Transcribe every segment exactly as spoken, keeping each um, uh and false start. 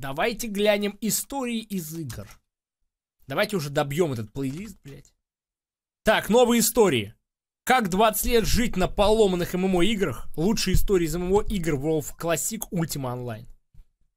Давайте глянем истории из игр. Давайте уже добьем этот плейлист, блядь. Так, новые истории. Как двадцать лет жить на поломанных ММО играх? Лучшие истории из ММО игр World of Classic Ultima Online.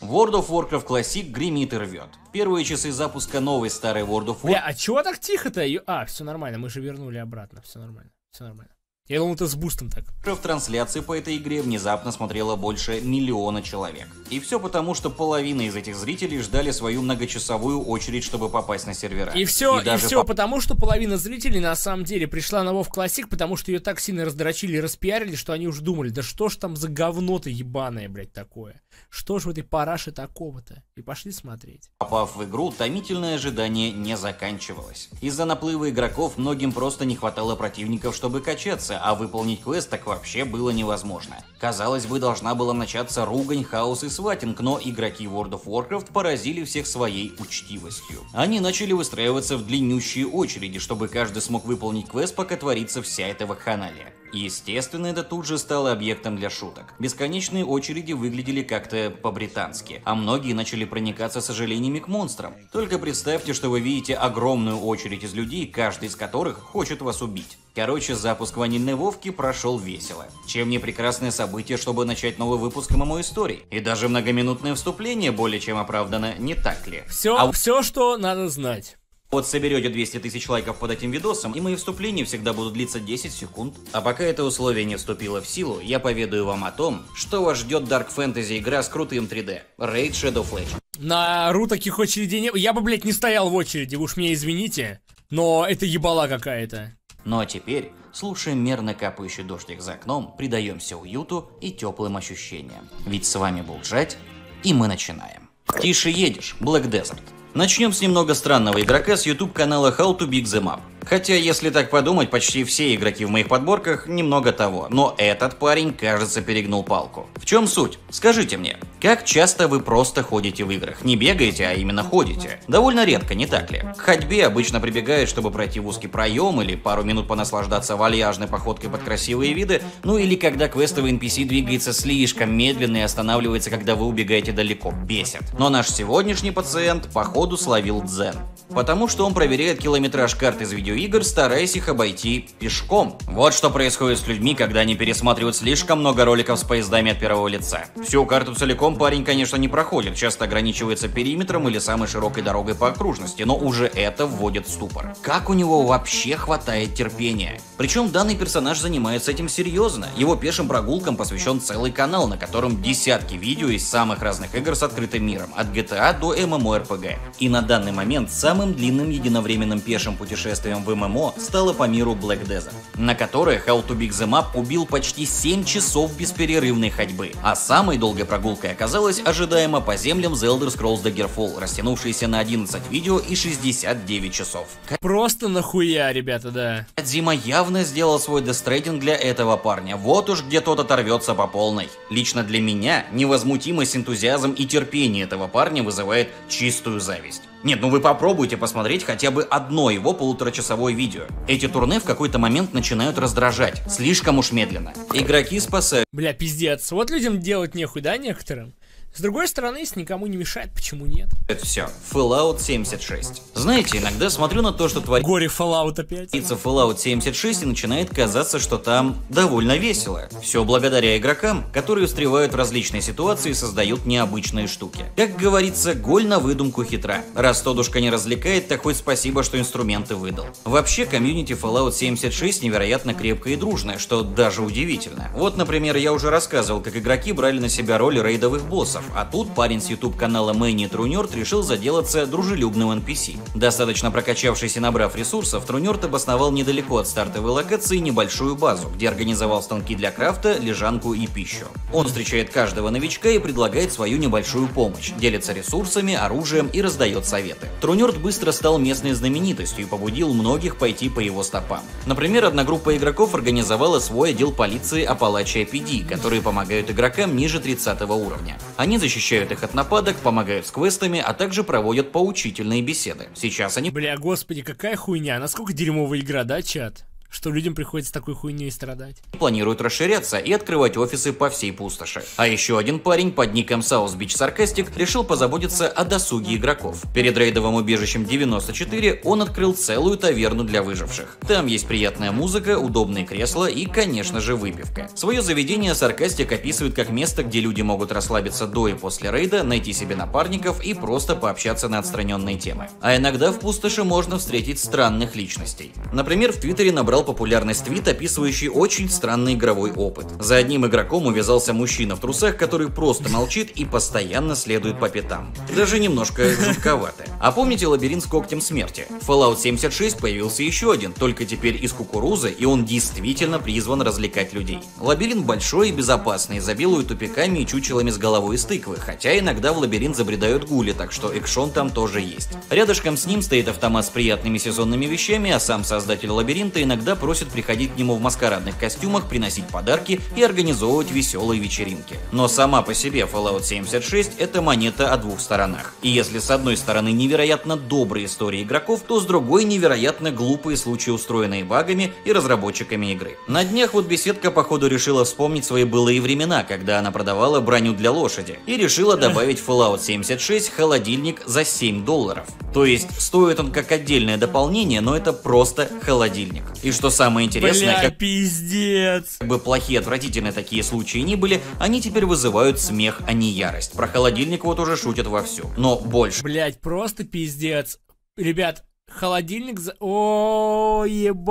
World of Warcraft Classic гремит и рвет. Первые часы запуска новой старой World of Warcraft... Бля, а чего так тихо-то? А, все нормально, мы же вернули обратно. Все нормально, все нормально. Я думал, это с бустом так. В трансляции по этой игре внезапно смотрело больше миллиона человек. И все потому, что половина из этих зрителей ждали свою многочасовую очередь, чтобы попасть на сервера. И все, и, и даже все по... потому, что половина зрителей на самом деле пришла на WoW Classic, потому что ее так сильно раздрочили и распиарили, что они уже думали, да что ж там за говно-то ебаное, блядь, такое. Что ж в этой параше такого-то? И пошли смотреть. Попав в игру, томительное ожидание не заканчивалось. Из-за наплыва игроков многим просто не хватало противников, чтобы качаться, а выполнить квест так вообще было невозможно. Казалось бы, должна была начаться ругань, хаос и сватинг, но игроки World of Warcraft поразили всех своей учтивостью. Они начали выстраиваться в длиннющие очереди, чтобы каждый смог выполнить квест, пока творится вся эта вакханалия. Естественно, это тут же стало объектом для шуток. Бесконечные очереди выглядели как-то по-британски, а многие начали проникаться сожалениями к монстрам. Только представьте, что вы видите огромную очередь из людей, каждый из которых хочет вас убить. Короче, запуск ванильной Вовки прошел весело. Чем не прекрасное событие, чтобы начать новый выпуск эм эм о-истории. И даже многоминутное вступление более чем оправдано, не так ли? Все, а... все, что надо знать. Вот соберете двести тысяч лайков под этим видосом, и мои вступления всегда будут длиться десять секунд. А пока это условие не вступило в силу, я поведаю вам о том, что вас ждет Dark Fantasy игра с крутым три дэ. Raid Shadow Flash. На ру таких очередей не... Я бы, блядь, не стоял в очереди, уж меня извините, но это ебала какая-то. Ну а теперь, слушая мерно капающий дождик за окном, придаемся уюту и теплым ощущениям. Ведь с вами был Джать, и мы начинаем. Тише едешь, Black Desert. Начнем с немного странного игрока с YouTube канала How to Big The Map. Хотя, если так подумать, почти все игроки в моих подборках немного того, но этот парень, кажется, перегнул палку. В чем суть? Скажите мне, как часто вы просто ходите в играх? Не бегаете, а именно ходите. Довольно редко, не так ли? К ходьбе обычно прибегают, чтобы пройти в узкий проем или пару минут понаслаждаться вальяжной походкой под красивые виды, ну или когда квестовый эн пи си двигается слишком медленно и останавливается, когда вы убегаете далеко. Бесит. Но наш сегодняшний пациент, походу, словил дзен. Потому что он проверяет километраж карт из видеоигр, стараясь их обойти пешком. Вот что происходит с людьми, когда они пересматривают слишком много роликов с поездами от первого лица. Всю карту целиком парень, конечно, не проходит, часто ограничивается периметром или самой широкой дорогой по окружности, но уже это вводит в ступор. Как у него вообще хватает терпения? Причем данный персонаж занимается этим серьезно. Его пешим прогулкам посвящен целый канал, на котором десятки видео из самых разных игр с открытым миром, от джи ти эй до эм эм о эр пи джи. И на данный момент сам Самым длинным единовременным пешим путешествием в ММО стало по миру Black Desert, на которое How to Big The Map убил почти семь часов бесперерывной ходьбы, а самой долгой прогулкой оказалась ожидаемо по землям Zelder Scrolls Daggerfall, растянувшейся на одиннадцать видео и шестьдесят девять часов. Просто нахуя, ребята, да. Кодзима явно сделал свой дестрейдинг для этого парня, вот уж где тот оторвется по полной. Лично для меня невозмутимость, энтузиазм и терпение этого парня вызывает чистую зависть. Нет, ну вы попробуйте посмотреть хотя бы одно его полуторачасовое видео. Эти турне в какой-то момент начинают раздражать. Слишком уж медленно. Игроки спасают... Бля, пиздец. Вот людям делать нехуй, да, некоторым? С другой стороны, если никому не мешает, почему нет? Это все. Fallout семьдесят шесть. Знаете, иногда смотрю на то, что творится... Горе Fallout опять. Fallout семьдесят шесть и начинает казаться, что там довольно весело. Все благодаря игрокам, которые встревают в различные ситуации и создают необычные штуки. Как говорится, голь на выдумку хитра. Раз тодушка не развлекает, так хоть спасибо, что инструменты выдал. Вообще, комьюнити Fallout семьдесят шесть невероятно крепкое и дружное, что даже удивительно. Вот, например, я уже рассказывал, как игроки брали на себя роль рейдовых боссов. А тут парень с YouTube канала Мэни Трунерт решил заделаться дружелюбным эн пи си. Достаточно прокачавшись и набрав ресурсов, Трунерт обосновал недалеко от стартовой локации небольшую базу, где организовал станки для крафта, лежанку и пищу. Он встречает каждого новичка и предлагает свою небольшую помощь, делится ресурсами, оружием и раздает советы. Трунерт быстро стал местной знаменитостью и побудил многих пойти по его стопам. Например, одна группа игроков организовала свой отдел полиции Апалачи пи ди, которые помогают игрокам ниже тридцатого уровня. Они защищают их от нападок, помогают с квестами, а также проводят поучительные беседы. Сейчас они... Бля, господи, какая хуйня, насколько дерьмовая игра, да, чат? что людям приходится такой хуйней страдать. Планируют расширяться и открывать офисы по всей пустоши. А еще один парень под ником South Beach Sarcastic решил позаботиться о досуге игроков. Перед рейдовым убежищем девяносто четыре он открыл целую таверну для выживших. Там есть приятная музыка, удобные кресла и, конечно же, выпивка. Свое заведение Sarcastic описывает как место, где люди могут расслабиться до и после рейда, найти себе напарников и просто пообщаться на отстраненные темы. А иногда в пустоши можно встретить странных личностей. Например, в Твиттере набрал популярность твит, описывающий очень странный игровой опыт. За одним игроком увязался мужчина в трусах, который просто молчит и постоянно следует по пятам. Даже немножко жутковато. А помните лабиринт с когтем смерти? В Fallout семьдесят шесть появился еще один, только теперь из кукурузы, и он действительно призван развлекать людей. Лабиринт большой и безопасный, забилую тупиками и чучелами с головой из тыквы, хотя иногда в лабиринт забредают гули, так что экшон там тоже есть. Рядышком с ним стоит автомат с приятными сезонными вещами, а сам создатель лабиринта иногда просит приходить к нему в маскарадных костюмах, приносить подарки и организовывать веселые вечеринки. Но сама по себе Fallout семьдесят шесть – это монета о двух сторонах. И если с одной стороны невероятно добрые истории игроков, то с другой невероятно глупые случаи, устроенные багами и разработчиками игры. На днях вот беседка походу решила вспомнить свои былые времена, когда она продавала броню для лошади, и решила добавить в Fallout семьдесят шесть холодильник за семь долларов. То есть стоит он как отдельное дополнение, но это просто холодильник. И что самое интересное, бля, как... пиздец. Как бы плохие, отвратительные такие случаи ни были, они теперь вызывают смех, а не ярость. Про холодильник вот уже шутят вовсю. Но больше... Блять, просто пиздец. Ребят, холодильник за... О, ебать.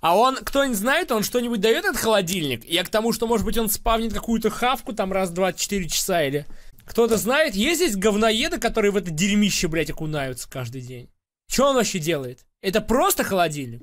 А он, кто-нибудь знает, он что-нибудь дает, этот холодильник? Я к тому, что, может быть, он спавнит какую-то хавку там раз в двадцать четыре часа или... Кто-то знает, есть здесь говноеды, которые в это дерьмище, блять, окунаются каждый день? Че он вообще делает? Это просто холодильник?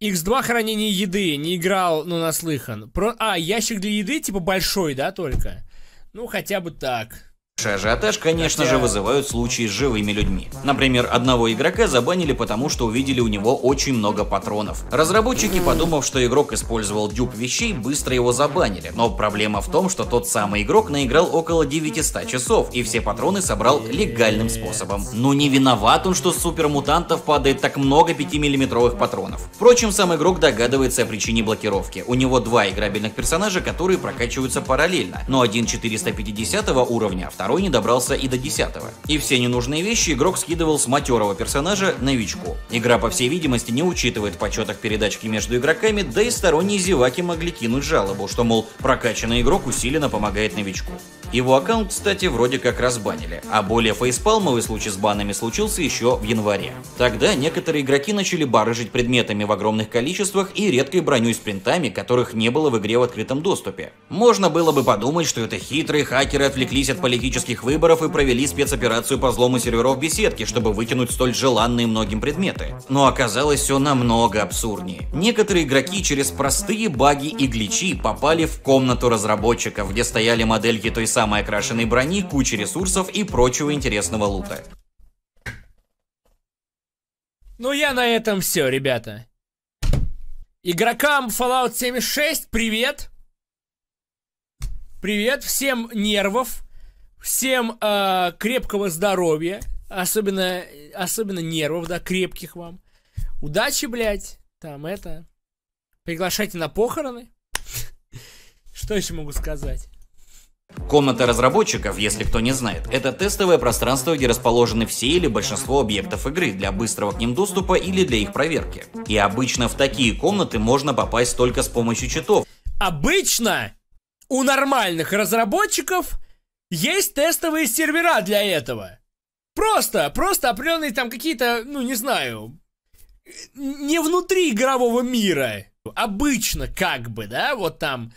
икс два хранение еды, не играл, но наслыхан. Про... А, ящик для еды, типа большой, да, только? Ну, хотя бы так. Ажиотаж, конечно Хотя... же, вызывают случаи с живыми людьми. Например, одного игрока забанили, потому что увидели у него очень много патронов. Разработчики, подумав, что игрок использовал дюб вещей, быстро его забанили. Но проблема в том, что тот самый игрок наиграл около девятисот часов, и все патроны собрал легальным способом. Но не виноват он, что с супермутантов падает так много пятимиллиметровых патронов. Впрочем, сам игрок догадывается о причине блокировки. У него два играбельных персонажа, которые прокачиваются параллельно, но один четыреста пятидесятого уровня, второй Второй не добрался и до десятого. И все ненужные вещи игрок скидывал с матерого персонажа новичку. Игра, по всей видимости, не учитывает в подсчетах передачки между игроками, да и сторонние зеваки могли кинуть жалобу, что, мол, прокачанный игрок усиленно помогает новичку. Его аккаунт, кстати, вроде как разбанили, а более фейспалмовый случай с банами случился еще в январе. Тогда некоторые игроки начали барыжить предметами в огромных количествах и редкой броней с принтами, которых не было в игре в открытом доступе. Можно было бы подумать, что это хитрые хакеры отвлеклись от политических выборов и провели спецоперацию по взлому серверов беседки, чтобы вытянуть столь желанные многим предметы. Но оказалось все намного абсурднее. Некоторые игроки через простые баги и гличи попали в комнату разработчиков, где стояли модельки той самой окрашенной брони, кучи ресурсов и прочего интересного лута. Ну я на этом все, ребята. Игрокам Fallout семьдесят шесть привет! Привет всем нервов! Всем э, крепкого здоровья, особенно, особенно нервов, да, крепких вам. Удачи, блядь, там это, приглашайте на похороны. Что еще могу сказать? Комната разработчиков, если кто не знает, это тестовое пространство, где расположены все или большинство объектов игры для быстрого к ним доступа или для их проверки. И обычно в такие комнаты можно попасть только с помощью читов. Обычно у нормальных разработчиков есть тестовые сервера для этого. Просто, просто определенные там какие-то, ну не знаю, не внутри игрового мира. Обычно как бы, да, вот там.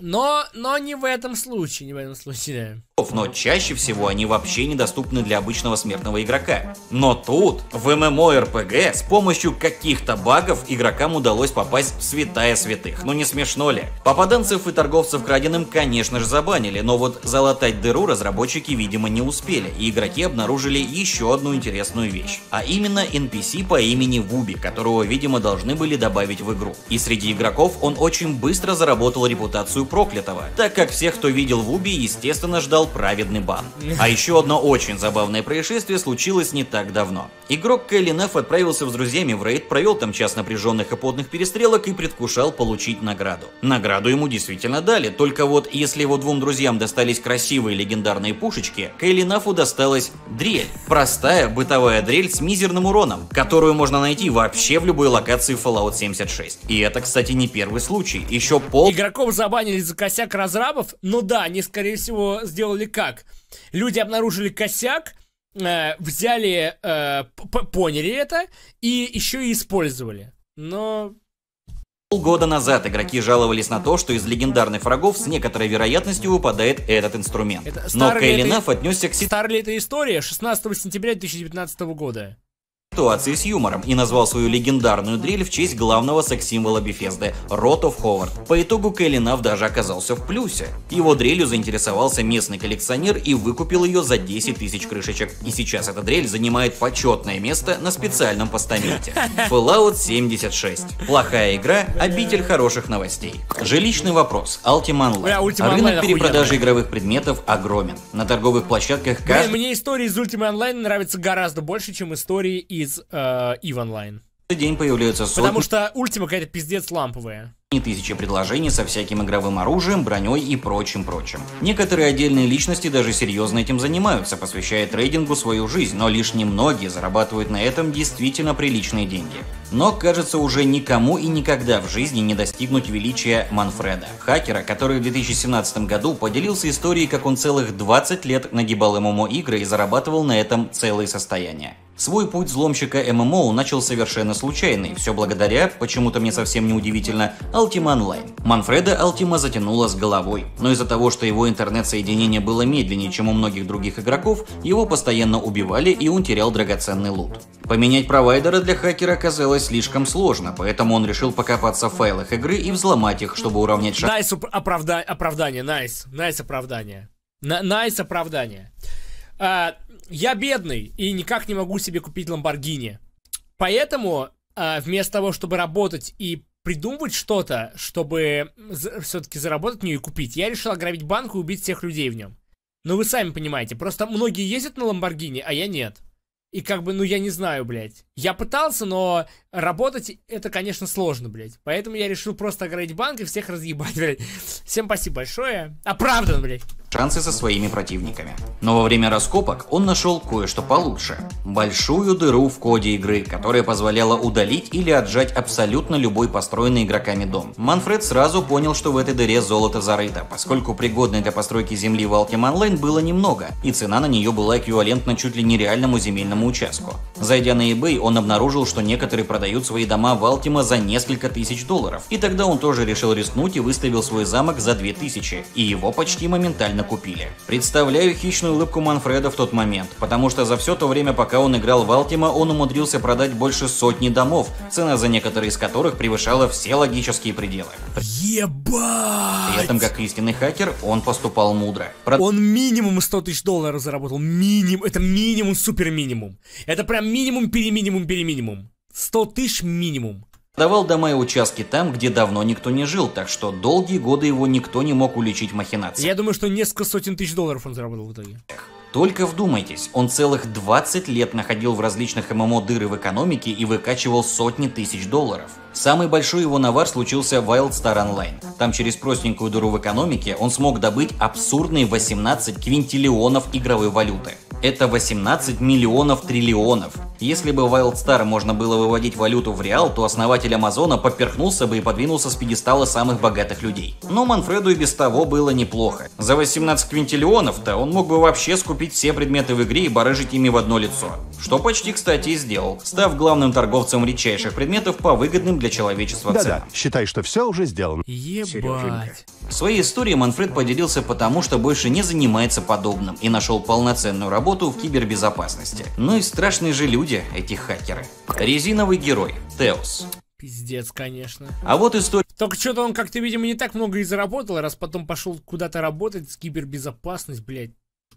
Но, но не в этом случае, не в этом случае. Но чаще всего они вообще недоступны для обычного смертного игрока. Но тут, в эм эм о эр пи джи, с помощью каких-то багов игрокам удалось попасть в святая святых. Ну не смешно ли? Попаданцев и торговцев краденым, конечно же, забанили, но вот залатать дыру разработчики, видимо, не успели, и игроки обнаружили еще одну интересную вещь. А именно эн пи си по имени Вуби, которого, видимо, должны были добавить в игру. И среди игроков он очень быстро заработал репутацию проклятого, так как всех, кто видел Вуби, естественно, ждал праведный бан. А еще одно очень забавное происшествие случилось не так давно. Игрок Кэллинафф отправился с друзьями в рейд, провел там час напряженных и потных перестрелок и предвкушал получить награду. Награду ему действительно дали, только вот если его двум друзьям достались красивые легендарные пушечки, Кэллинаффу досталась дрель. Простая бытовая дрель с мизерным уроном, которую можно найти вообще в любой локации Fallout семьдесят шесть. И это, кстати, не первый случай. Еще пол... Игроков забанили за косяк разрабов? Ну да, они, скорее всего, сделали как? Люди обнаружили косяк, э, взяли, э, поняли это и еще и использовали. Но... Полгода назад игроки жаловались на то, что из легендарных врагов с некоторой вероятностью выпадает этот инструмент. Это... Но Кэллинафф отнесся к... Старая ли эта история? шестнадцатого сентября две тысячи девятнадцатого года. Ситуации с юмором и назвал свою легендарную дрель в честь главного секс-символа Bethesda – Rot of Howard. По итогу Кэллинафф даже оказался в плюсе. Его дрелью заинтересовался местный коллекционер и выкупил ее за десять тысяч крышечек. И сейчас эта дрель занимает почетное место на специальном постаменте. Fallout семьдесят шесть. Плохая игра, обитель хороших новостей. Жилищный вопрос. Ultima Online. Рынок перепродажи игровых предметов огромен. На торговых площадках каждый... Мне истории из Ultima Online нравятся гораздо больше, чем истории из из э, EVE Online. День появляются сотни... Потому что Ultima какая-то пиздец ламповая. И тысячи предложений со всяким игровым оружием, броней и прочим-прочим. Некоторые отдельные личности даже серьезно этим занимаются, посвящая трейдингу свою жизнь, но лишь немногие зарабатывают на этом действительно приличные деньги. Но, кажется, уже никому и никогда в жизни не достигнуть величия Манфреда, хакера, который в две тысячи семнадцатом году поделился историей, как он целых двадцать лет нагибал ММО-игры и зарабатывал на этом целые состояния. Свой путь взломщика ММО он начал совершенно случайно, и все благодаря, почему-то мне совсем не удивительно, Ultima Online. Манфреда Ultima затянула с головой, но из-за того, что его интернет-соединение было медленнее, чем у многих других игроков, его постоянно убивали и он терял драгоценный лут. Поменять провайдера для хакера оказалось слишком сложно, поэтому он решил покопаться в файлах игры и взломать их, чтобы уравнять шансы. Найс оправда... оправдание, найс, найс оправдание. Найс оправдание. А, я бедный и никак не могу себе купить Lamborghini. Поэтому а, вместо того, чтобы работать и придумывать что-то, чтобы все-таки заработать в нее и купить, я решил ограбить банк и убить всех людей в нем. Но вы сами понимаете, просто многие ездят на Lamborghini, а я нет. И как бы, ну я не знаю, блядь. Я пытался, но работать это, конечно, сложно, блядь. Поэтому я решил просто ограбить банк и всех разъебать, блядь. Всем спасибо большое. Оправдан, блядь. Шансы со своими противниками. Но во время раскопок он нашел кое-что получше. Большую дыру в коде игры, которая позволяла удалить или отжать абсолютно любой построенный игроками дом. Манфред сразу понял, что в этой дыре золото зарыто, поскольку пригодной для постройки земли в Ultima Online было немного, и цена на нее была эквивалентна чуть ли не реальному земельному участку. Зайдя на eBay, он обнаружил, что некоторые продают свои дома в Ultima за несколько тысяч долларов. И тогда он тоже решил рискнуть и выставил свой замок за две тысячи, и его почти моментально купили. Представляю хищную улыбку Манфреда в тот момент, потому что за все то время, пока он играл в Ultima, он умудрился продать больше сотни домов, цена за некоторые из которых превышала все логические пределы. Ебать! При этом, как истинный хакер, он поступал мудро. Прод... Он минимум сто тысяч долларов заработал. Минимум. Это минимум, супер минимум. Это прям минимум, переминимум, переминимум. сто тысяч минимум. Продавал дома и участки там, где давно никто не жил, так что долгие годы его никто не мог уличить в махинации. Я думаю, что несколько сотен тысяч долларов он заработал в итоге. Только вдумайтесь, он целых двадцать лет находил в различных ММО дыры в экономике и выкачивал сотни тысяч долларов. Самый большой его навар случился в Wildstar Online. Там через простенькую дыру в экономике он смог добыть абсурдные восемнадцать квинтиллионов игровой валюты. Это восемнадцать миллионов триллионов. Если бы в Wildstar можно было выводить валюту в реал, то основатель Амазона поперхнулся бы и подвинулся с пьедестала самых богатых людей. Но Манфреду и без того было неплохо. За восемнадцать квинтиллионов-то он мог бы вообще скупить все предметы в игре и барыжить ими в одно лицо. Что почти, кстати, и сделал, став главным торговцем редчайших предметов по выгодным для человечества ценам. Да-да, считай, что все уже сделано. Ебать. Своей историей Манфред поделился потому, что больше не занимается подобным и нашел полноценную работу в кибербезопасности. Ну и страшные же люди, эти хакеры. Резиновый герой. Теос. Пиздец, конечно. А вот история... Только что-то он как-то, видимо, не так много и заработал, раз потом пошел куда-то работать с кибербезопасность, блядь.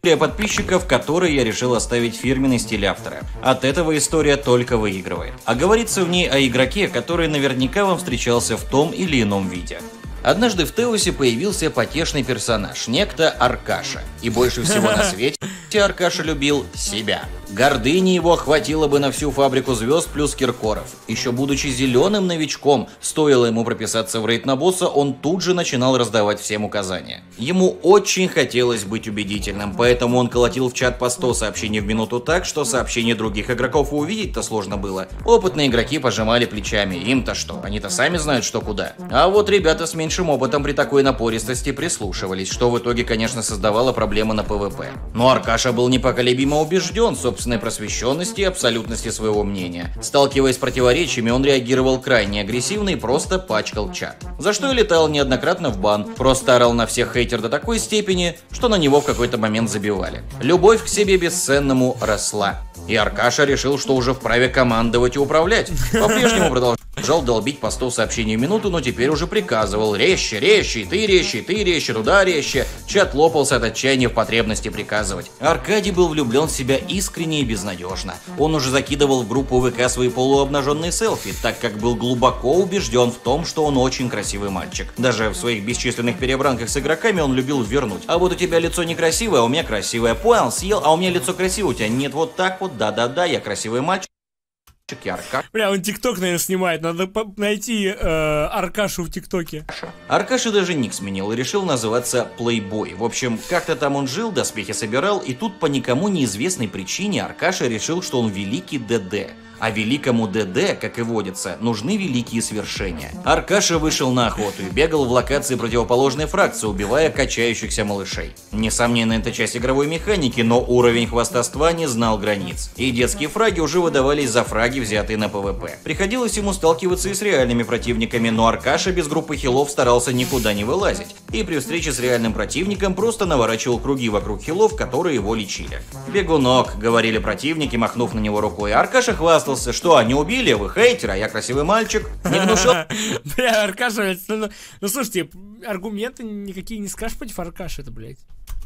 Для подписчиков, которые я решил оставить фирменный стиль автора. От этого история только выигрывает. А говорится в ней о игроке, который наверняка вам встречался в том или ином виде. Однажды в Теосе появился потешный персонаж, некто Аркаша. И больше всего на свете Аркаша любил себя. Гордыни его хватило бы на всю фабрику звезд плюс киркоров. Еще будучи зеленым новичком, стоило ему прописаться в рейд на босса, он тут же начинал раздавать всем указания. Ему очень хотелось быть убедительным, поэтому он колотил в чат по сто сообщений в минуту так, что сообщения других игроков увидеть-то сложно было. Опытные игроки пожимали плечами, им-то что, они-то сами знают что куда. А вот ребята с меньшим опытом при такой напористости прислушивались, что в итоге, конечно, создавало проблемы на ПВП. Но Аркаша был непоколебимо убежден в собственной просвещенности и абсолютности своего мнения. Сталкиваясь с противоречиями, он реагировал крайне агрессивно и просто пачкал чат. За что и летал неоднократно в бан, просто орал на всех хейтер до такой степени, что на него в какой-то момент забивали. Любовь к себе бесценному росла. И Аркаша решил, что уже вправе командовать и управлять. По-прежнему продолжал долбить по сто сообщений в минуту, но теперь уже приказывал: резче, резче, ты резче, ты резче, туда резче. Чат лопался от отчаяния в потребности приказывать. Аркадий был влюблен в себя искренне и безнадежно. Он уже закидывал в группу ВК свои полуобнаженные селфи, так как был глубоко убежден в том, что он очень красивый мальчик. Даже в своих бесчисленных перебранках с игроками он любил вернуть: а вот у тебя лицо некрасивое, а у меня красивое. Понял, съел, а у меня лицо красивое, у тебя нет, вот так вот. Да-да-да, я красивый мальчик. Аркаш. Бля, он ТикТок, наверное, снимает. Надо найти э, Аркашу в ТикТоке. Аркаша даже ник сменил и решил называться Плейбой. В общем, как-то там он жил, доспехи собирал, и тут по никому неизвестной причине Аркаша решил, что он великий ДД. А великому ДД, как и водится, нужны великие свершения. Аркаша вышел на охоту и бегал в локации противоположной фракции, убивая качающихся малышей. Несомненно, это часть игровой механики, но уровень хвастовства не знал границ. И детские фраги уже выдавались за фраги, взятые на ПВП. Приходилось ему сталкиваться и с реальными противниками, но Аркаша без группы хилов старался никуда не вылазить. И при встрече с реальным противником просто наворачивал круги вокруг хилов, которые его лечили. «Бегунок», — говорили противники, махнув на него рукой. Аркаша хвастался: что, они убили? Вы хейтер, а я красивый мальчик. Не внушил. Бля, Аркаша, ну слушайте, аргументы никакие не скажешь против Аркаши, это, блядь.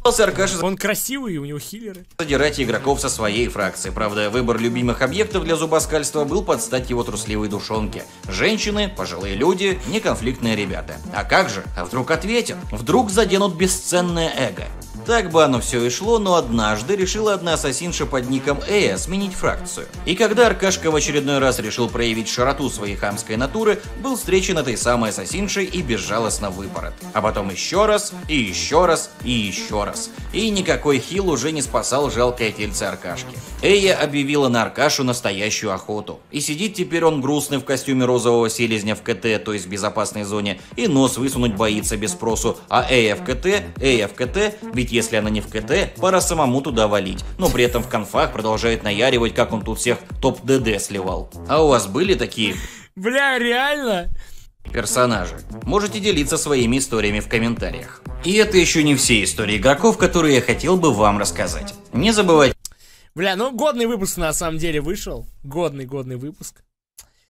Аркаша... Он красивый, у него хиллеры. Задирать игроков со своей фракции. Правда, выбор любимых объектов для зубоскальства был под стать его трусливой душонке. Женщины, пожилые люди, неконфликтные ребята. А как же? А вдруг ответят? Вдруг заденут бесценное эго? Так бы оно все и шло, но однажды решила одна ассасинша под ником Эя сменить фракцию. И когда Аркашка в очередной раз решил проявить широту своей хамской натуры, был встречен этой самой ассасиншей и безжалостно выпорот. А потом еще раз, и еще раз, и еще раз. И никакой хил уже не спасал жалкое тельце Аркашки. Эя объявила на Аркашу настоящую охоту. И сидит теперь он грустный в костюме розового селезня в КТ, то есть в безопасной зоне, и нос высунуть боится без спросу. А Эя в КТ, Эя в КТ, ведь если она не в КТ, пора самому туда валить. Но при этом в конфах продолжает наяривать, как он тут всех топ-ДД сливал. А у вас были такие... Бля, реально... персонажи? Можете делиться своими историями в комментариях. И это еще не все истории игроков, которые я хотел бы вам рассказать. Не забывайте... Бля, ну годный выпуск на самом деле вышел. Годный, годный выпуск.